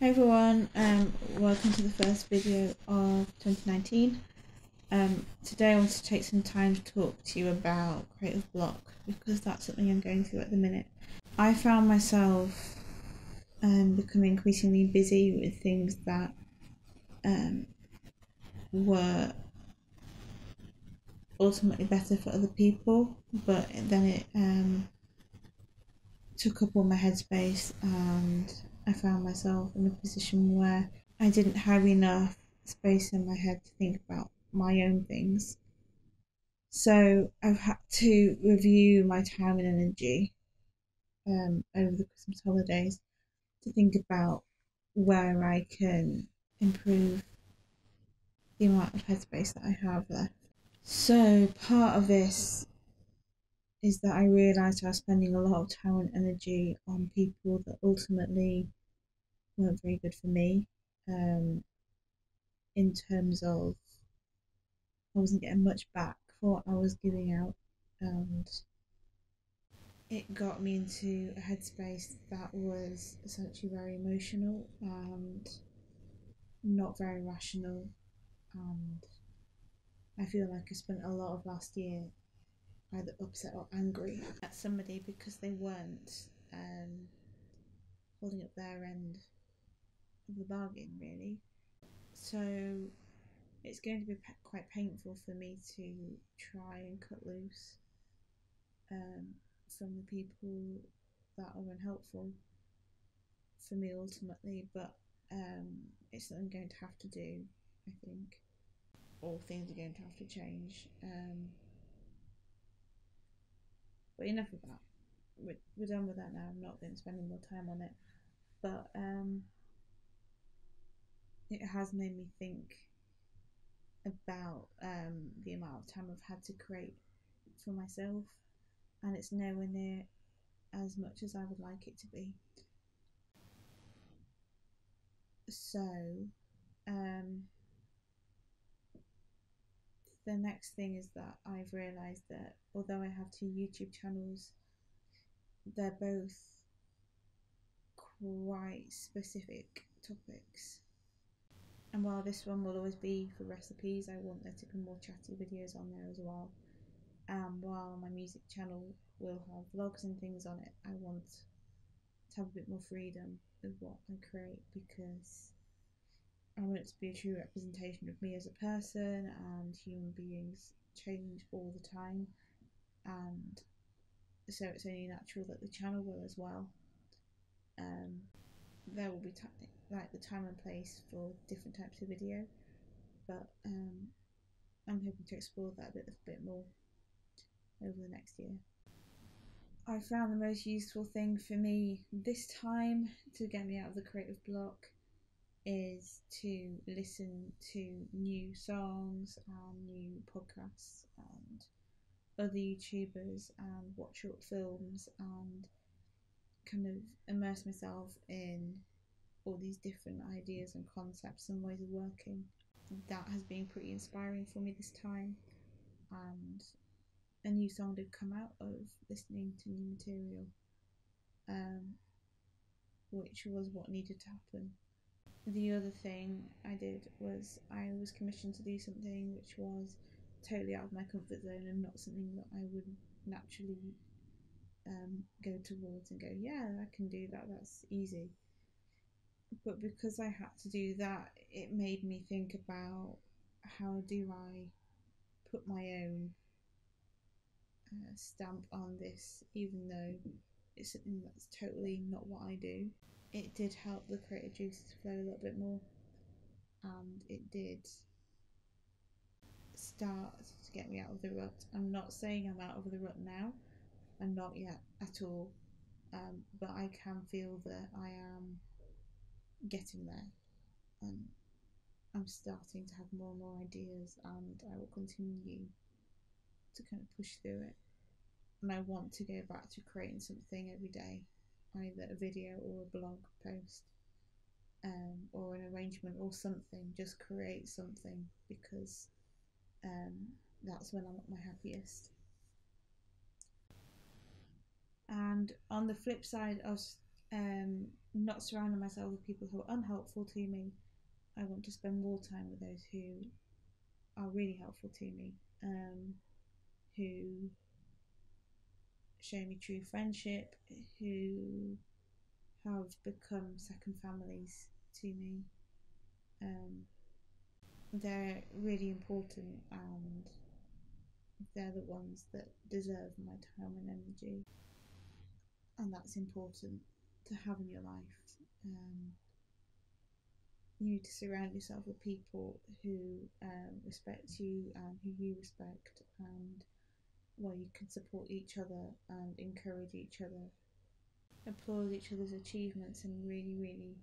Hey everyone, welcome to the first video of 2019. Today I want to take some time to talk to you about creative block, because that's something I'm going through at the minute. I found myself becoming increasingly busy with things that were ultimately better for other people, but then it took up all my headspace and I found myself in a position where I didn't have enough space in my head to think about my own things. So I've had to review my time and energy over the Christmas holidays to think about where I can improve the amount of headspace that I have left. So part of this is that I realised I was spending a lot of time and energy on people that ultimately weren't very good for me, in terms of I wasn't getting much back for what I was giving out, and it got me into a headspace that was essentially very emotional and not very rational, and I feel like I spent a lot of last year either upset or angry at somebody because they weren't holding up their end of the bargain, really. So it's going to be quite painful for me to try and cut loose from the people that are unhelpful for me ultimately, but it's something I'm going to have to do, I think. All things are going to have to change. But enough of that. We're done with that now. I'm not going to spend any more time on it. But it has made me think about the amount of time I've had to create for myself, and it's nowhere near as much as I would like it to be. So the next thing is that I've realised that although I have two YouTube channels, they're both quite specific topics. And while this one will always be for recipes, I want there to be more chatty videos on there as well. While my music channel will have vlogs and things on it, I want to have a bit more freedom with what I create, because I want it to be a true representation of me as a person, and human beings change all the time, and so it's only natural that the channel will as well. There will be like the time and place for different types of video, but I'm hoping to explore that a bit more over the next year. I found the most useful thing for me this time to get me out of the creative block is to listen to new songs and new podcasts and other YouTubers and watch short films and kind of immerse myself in all these different ideas and concepts and ways of working. That has been pretty inspiring for me this time, and a new song did come out of listening to new material, which was what needed to happen. The other thing I did was I was commissioned to do something which was totally out of my comfort zone and not something that I would naturally go towards and go, yeah, I can do that, that's easy. But because I had to do that, it made me think about how do I put my own stamp on this, even though it's something that's totally not what I do. It did help the creative juices flow a little bit more, and it did start to get me out of the rut. I'm not saying I'm out of the rut now, I'm not yet at all, but I can feel that I am getting there, and I'm starting to have more and more ideas, and I will continue to kind of push through it, and I want to go back to creating something every day, either a video or a blog post or an arrangement or something. Just create something, because that's when I'm at my happiest. And on the flip side of not surrounding myself with people who are unhelpful to me. I want to spend more time with those who are really helpful to me, who show me true friendship, who have become second families to me. They're really important, and they're the ones that deserve my time and energy, and that's important to have in your life. You need to surround yourself with people who respect you and who you respect, and where you can support each other and encourage each other, applaud each other's achievements, and really, really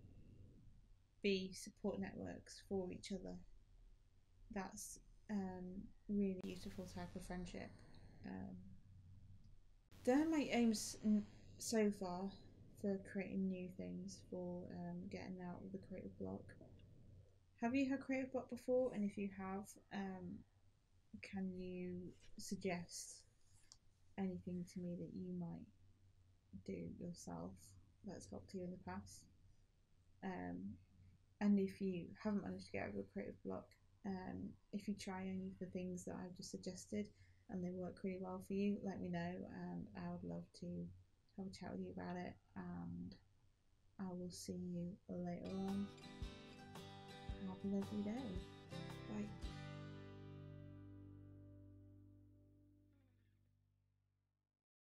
be support networks for each other. That's really beautiful type of friendship. They're my aims so far for creating new things, for getting out of the creative block. Have you had creative block before? And if you have, can you suggest anything to me that you might do yourself that's helped you in the past? And if you haven't managed to get over a creative block, if you try any of the things that I've just suggested and they work really well for you, let me know, and I would love to have a chat with you about it, and I will see you later on. Have a lovely day. Bye.